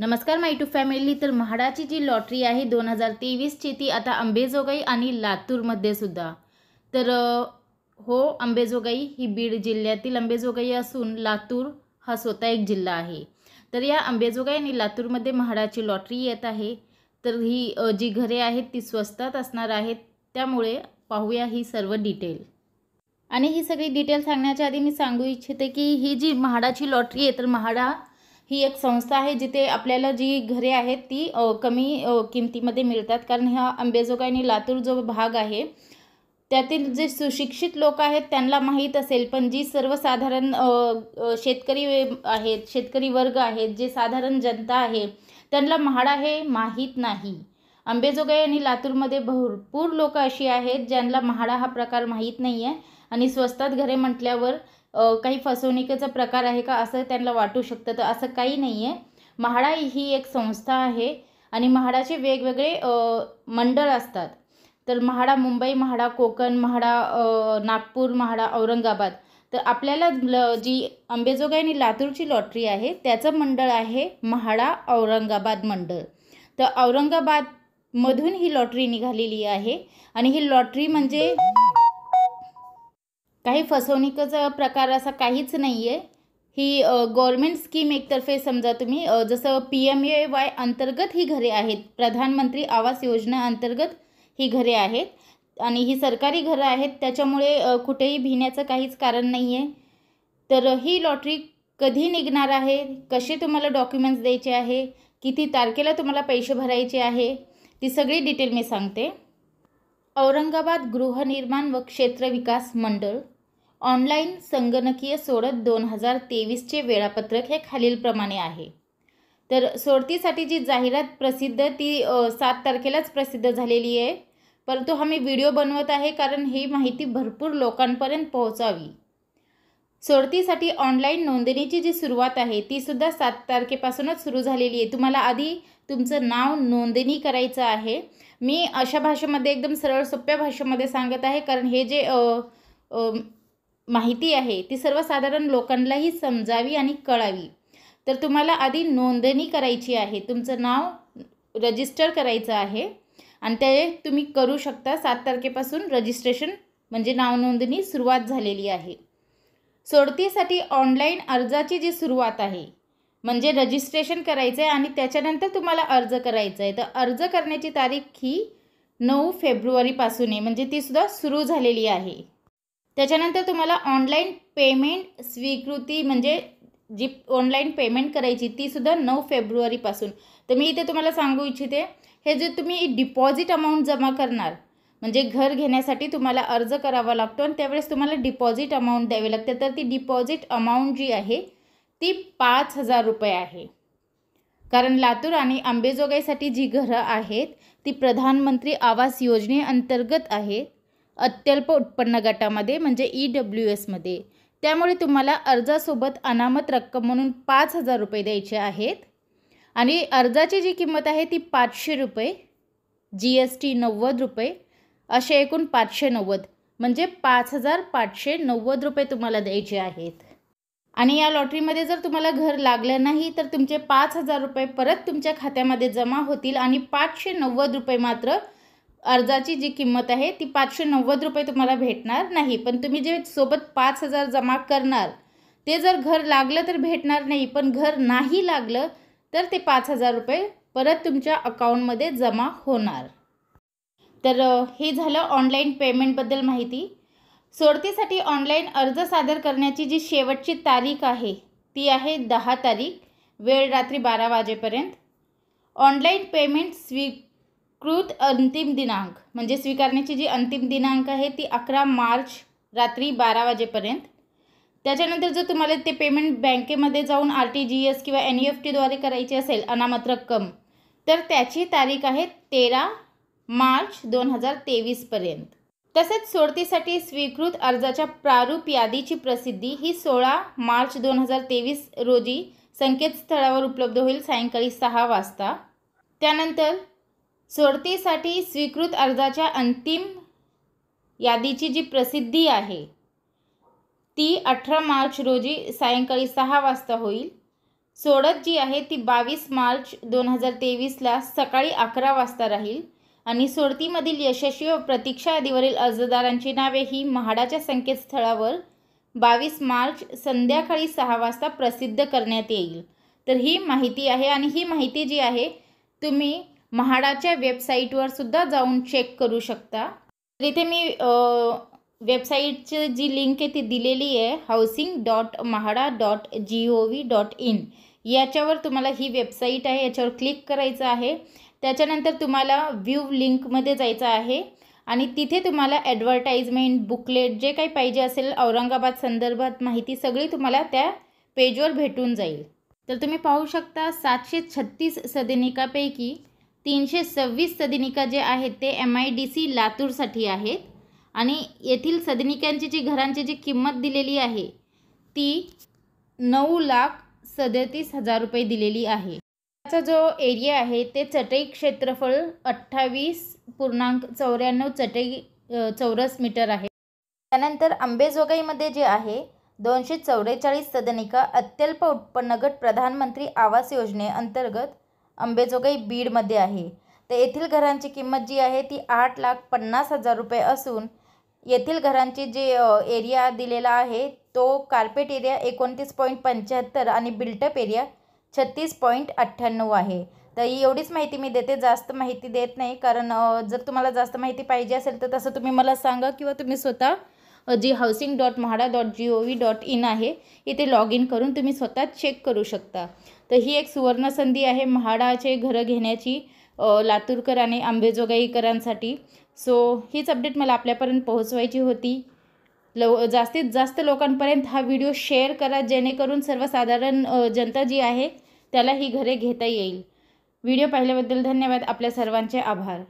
नमस्कार my to family. तर म्हाडाची जी lottery आहे 2023ची ती आता अंबेजोगाई आणि लातूरमध्ये सुद्धा, तर हो अंबेजोगाई ही बीड जिल्ह्यातील अंबेजोगाई असून लातूर हा स्वतः एक जिल्हा आहे। तर या अंबेजोगाई आणि लातूरमध्ये म्हाडाची लॉटरी येत आहे। तर ही जी घरे आहेत ती स्वस्तात असणार आहेत, त्यामुळे पाहूया ही सर्व डिटेल। आणि ही सगळी डिटेल सांगण्याच्या आधी मी सांगू इच्छिते की ही जी म्हाडाची लॉटरी आहे, तर म्हाडा ही एक संस्था है जिथे आपल्याला जी घरे आहेत ती कमी किमतीमध्ये मिळतात, कारण हा अंबेजोगाई आणि लातूर जो भाग आहे त्यातील जे सुशिक्षित लोक आहेत त्यांना माहीत असेल, पण जी सर्वसाधारण शेतकरी आहेत, शेतकरी वर्ग आहेत, जे साधारण जनता आहे त्यांना म्हाडा हे माहीत नाही। अंबेजोगाई आणि लातूरमध्ये भरपूर लोक अशी आहेत ज्यांना म्हाडा हा प्रकार माहीत नाही आहे आणि स्वस्तात घरे म्हटल्यावर काही फसवणुकीचा प्रकार आहे का असं त्यांना वाटू शकतं, तर असं काही नाही आहे। म्हाडा ही एक संस्था आहे आणि म्हाडाचे वेगवेगळे मंडळ असतात। तर म्हाडा मुंबई, म्हाडा कोकण, म्हाडा नागपूर, म्हाडा औरंगाबाद। तर आपल्याला जी अंबेजोगाई आणि लातूरची लॉटरी आहे त्याचं मंडळ आहे म्हाडा औरंगाबाद मंडळ। तर औरंगाबादमधून ही लॉटरी निघालेली आहे आणि ही लॉटरी म्हणजे काही फसवणुकीचा प्रकार असा काहीच नाही आहे। ही गव्हर्नमेंट स्कीम एकतर्फे, समजा तुम्ही जसं PMAY अंतर्गत ही घरे आहेत, प्रधानमंत्री आवास योजना अंतर्गत ही घरे आहेत आणि ही सरकारी घरं आहेत, त्याच्यामुळे कुठेही भिण्याचं काहीच कारण नाही आहे। तर ही लॉटरी कधी निघणार आहे, कसे तुम्हाला डॉक्युमेंट्स द्यायचे आहे, किती तारखेला तुम्हाला पैसे भरायचे आहे, ती सगळी डिटेल मी सांगते। औरंगाबाद गृहनिर्माण व क्षेत्र विकास मंडळ ऑनलाईन संगणकीय सोडत 2023चे वेळापत्रक हे खालीलप्रमाणे आहे। तर सोडतीसाठी जी जाहिरात प्रसिद्ध ती 7 तारखेलाच प्रसिद्ध झालेली आहे, परंतु आम्ही व्हिडिओ बनवत आहे कारण ही माहिती भरपूर लोकांपर्यंत पोहोचावी। सोडतीसाठी ऑनलाईन नोंदणीची जी सुरुवात आहे ती सुद्धा 7 तारखेपासूनच सुरू झालेली आहे। तुम्हाला आधी तुमचं नाव नोंदणी करायचं आहे। मी अशा भाषेमध्ये, एकदम सरळ सोप्या भाषेमध्ये सांगत आहे कारण हे जे माहिती आहे ती सर्वसाधारण लोकांनाही समजावी आणि कळावी। तर तुम्हाला आधी नोंदणी करायची आहे, तुमचं नाव रजिस्टर करायचं आहे आणि ते तुम्ही करू शकता। 7 तारखेपासून रजिस्ट्रेशन म्हणजे नाव नोंदणी सुरुवात झालेली आहे। सोडतीसाठी ऑनलाईन अर्जाची जी सुरुवात आहे म्हणजे रजिस्ट्रेशन करायचं आहे आणि त्याच्यानंतर तुम्हाला अर्ज करायचा आहे। तर अर्ज करण्याची तारीख ही 9 फेब्रुवारीपासून आहे, म्हणजे तीसुद्धा सुरू झालेली आहे। त्याच्यानंतर तुम्हाला ऑनलाईन पेमेंट स्वीकृती म्हणजे जी ऑनलाईन पेमेंट करायची तीसुद्धा 9 फेब्रुवारीपासून। तर मी इथे तुम्हाला सांगू इच्छिते, हे जे तुम्ही डिपॉझिट अमाऊंट जमा करणार म्हणजे घर घेण्यासाठी तुम्हाला अर्ज करावा लागतो आणि त्यावेळेस तुम्हाला डिपॉझिट अमाऊंट द्यावी लागते। तर ती डिपॉझिट अमाऊंट जी आहे ती 5,000 रुपये आहे, कारण लातूर आणि अंबेजोगाईसाठी जी घरं आहेत ती प्रधानमंत्री आवास योजनेअंतर्गत आहेत, अत्यल्प उत्पन्न गटामध्ये म्हणजे EWSमध्ये, त्यामुळे तुम्हाला अर्जासोबत अनामत रक्कम म्हणून 5,000 रुपये द्यायचे आहेत आणि अर्जाची जी किंमत आहे ती 500 रुपये, GST 90 रुपये, असे एकूण 590 म्हणजे 5,590 रुपये तुम्हाला द्यायचे आहेत। आणि या लॉटरीमध्ये जर तुम्हाला घर लागलं नाही तर तुमचे 5,000 रुपये परत तुमच्या खात्यामध्ये जमा होतील आणि 590 रुपये मात्र, अर्जाची जी किंमत आहे ती 590 रुपये तुम्हाला भेटणार नाही, पण तुम्ही जे सोबत 5,000 जमा करणार ते जर घर लागलं तर भेटणार नाही, पण घर नाही लागलं तर ते 5,000 रुपये परत तुमच्या अकाउंटमध्ये जमा होणार। तर हे झालं ऑनलाईन पेमेंटबद्दल माहिती। सोडतीसाठी ऑनलाईन अर्ज सादर करण्याची जी शेवटची तारीख आहे ती आहे 10 तारीख, वेळ रात्री 12 वाजेपर्यंत। ऑनलाईन पेमेंट स्वीकृत अंतिम दिनांक म्हणजे स्वीकारण्याची जी अंतिम दिनांक आहे ती 11 मार्च रात्री 12 वाजेपर्यंत। त्याच्यानंतर जर तुम्हाला ते पेमेंट बँकेमध्ये जाऊन RTGS किंवा NEFTद्वारे करायची असेल अनामत रक्कम, तर त्याची तारीख आहे 13 मार्च 2023पर्यंत। तसेच सोडतीसाठी स्वीकृत अर्जाच्या प्रारूप यादीची प्रसिद्धी ही 16 मार्च 2023 रोजी संकेतस्थळावर उपलब्ध होईल सायंकाळी 6 वाजता। त्यानंतर सोडतीसाठी स्वीकृत अर्जाच्या अंतिम यादीची जी प्रसिद्धी आहे ती 18 मार्च रोजी सायंकाळी 6 वाजता होईल। सोडत जी आहे ती 22 मार्च 2023ला सकाळी 11 वाजता राहील आणि सोडतीमधील यशस्वी व प्रतीक्षा यादीवरील अर्जदारांची नावे ही म्हाडाच्या संकेतस्थळावर 22 मार्च संध्याकाळी 6 वाजता प्रसिद्ध करण्यात येईल। तर ही माहिती आहे आणि ही माहिती जी आहे तुम्ही म्हाडाच्या वेबसाईटवर सुद्धा जाऊन चेक करू शकता। तर इथे मी वेबसाईटची जी लिंक आहे ती दिलेली आहे housing.mahada.gov.in याच्यावर तुम्हाला ही वेबसाईट आहे याच्यावर क्लिक करायचं आहे। त्याच्यानंतर तुम्हाला व्यू लिंकमध्ये जायचं आहे आणि तिथे तुम्हाला ॲडव्हर्टाइजमेंट बुकलेट जे काही पाहिजे असेल औरंगाबाद संदर्भात माहिती सगळी तुम्हाला त्या पेजवर भेटून जाईल। तर तुम्ही पाहू शकता 736 सदनिकापैकी 326 सदनिका जे आहेत ते MIDC लातूरसाठी आहेत आणि येथील सदनिकांची जी घरांची जी किंमत दिलेली आहे ती 9,37,000 रुपये दिलेली आहे। त्याचा जो एरिया आहे ते चटई क्षेत्रफळ 28.94 चटई चौरस मीटर आहे। त्यानंतर अंबेजोगाईमध्ये जे आहे 244 सदनिका अत्यल्प उत्पन्न गट प्रधानमंत्री आवास योजनेअंतर्गत अंबेजोगाई बीडमध्ये आहे। तर येथील घरांची किंमत जी आहे ती 8,50,000 रुपये असून येथील घरांची जे एरिया दिलेला आहे तो कार्पेट एरिया 29.75 आणि बिल्टअप एरिया 36.98 आहे। तर ही एवढीच माहिती मी देते, जास्त माहिती देत नाही, कारण जर तुम्हाला जास्त माहिती पाहिजे असेल तर तसं तुम्ही मला सांगा किंवा तुम्ही स्वतः जी housing.mahada.gov.in आहे इथे लॉग इन करून तुम्ही स्वतः चेक करू शकता। तर ही एक सुवर्ण संधी आहे म्हाडाचे घरं घेण्याची लातूरकर आणि आंबेजोगाईकरांसाठी। सो हीच अपडेट मला आपल्यापर्यंत पोहोचवायची होती। जास्तीत जास्त लोकांपर्यंत हा व्हिडिओ शेअर करा जेणेकरून सर्वसाधारण जनता जी आहे त्याला ही घरे घेता येईल। व्हिडिओ पाहिल्याबद्दल धन्यवाद, आपल्या सर्वांचे आभार।